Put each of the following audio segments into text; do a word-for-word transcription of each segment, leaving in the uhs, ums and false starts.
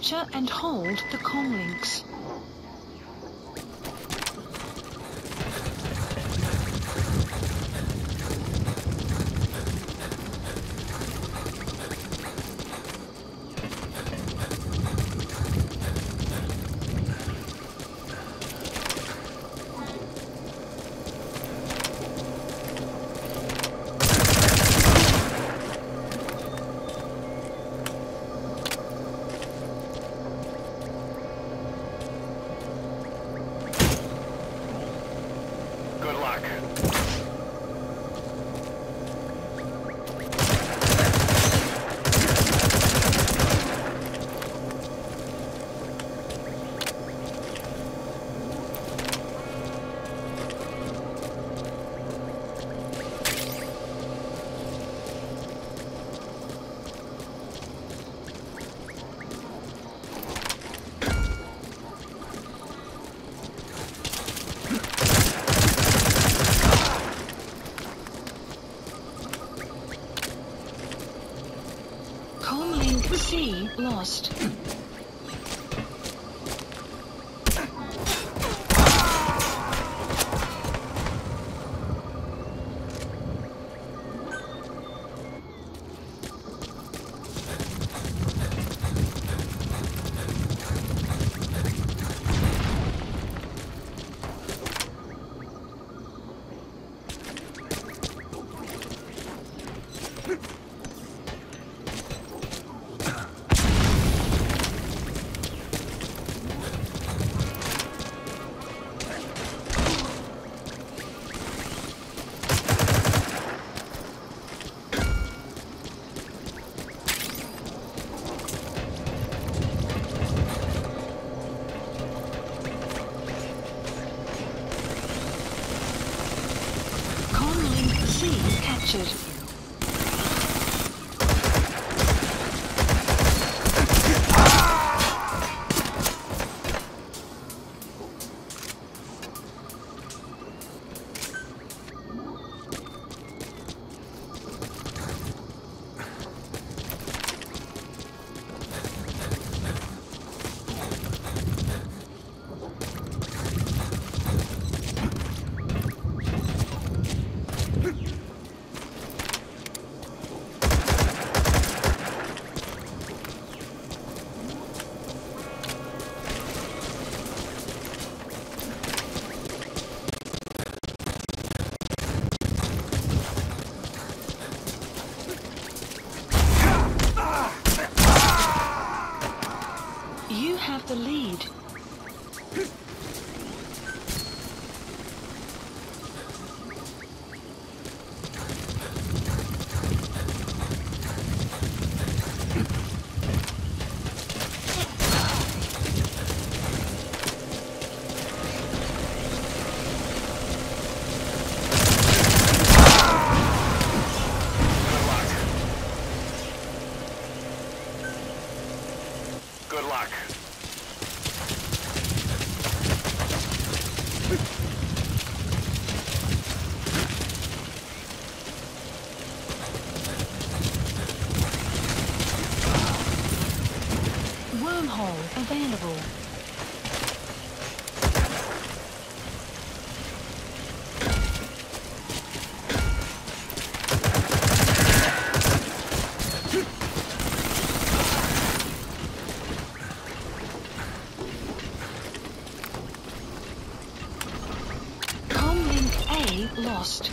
Capture and hold the comm links. C lost. Captured. The lead. Good luck. Wormhole available. Comlink A lost.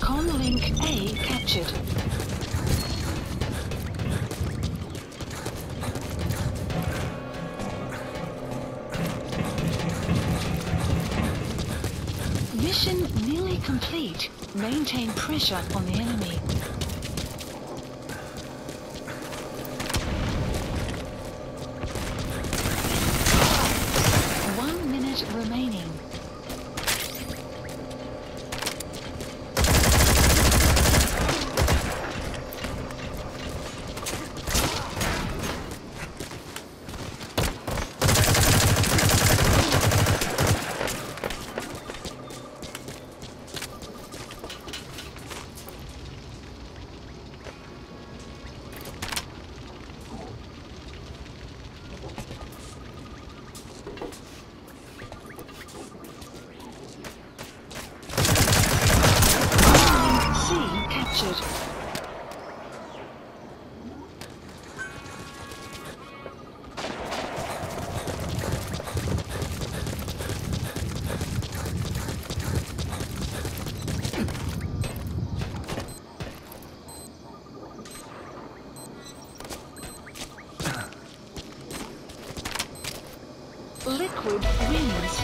Comlink A captured. Mission nearly complete. Maintain pressure on the enemy. remaining. Liquid wins.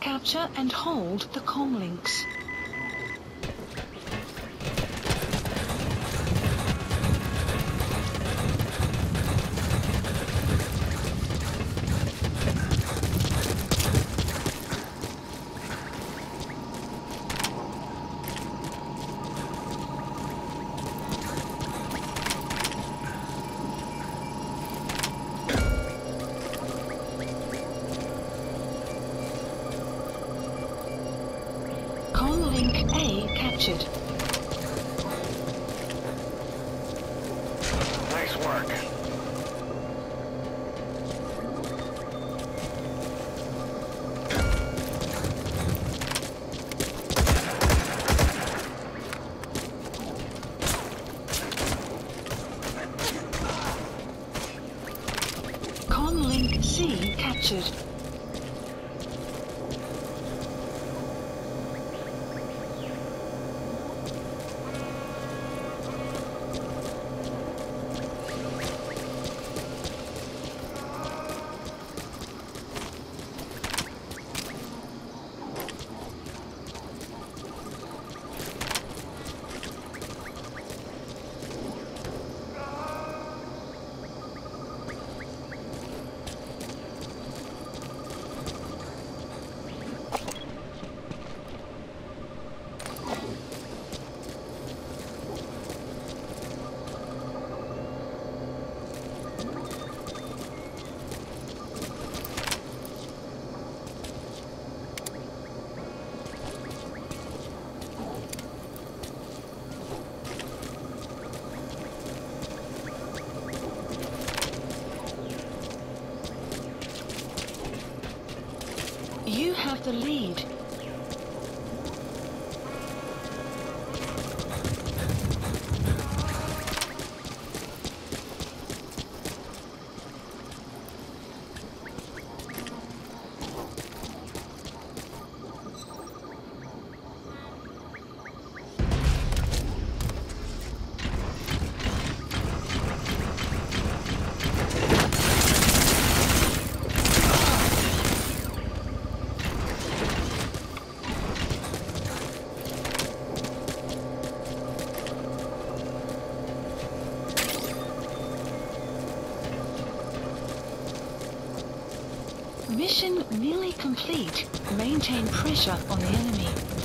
Capture and hold the comlinks. Nice work. Comlink C captured. You have the lead. Mission nearly complete. Maintain pressure on the enemy.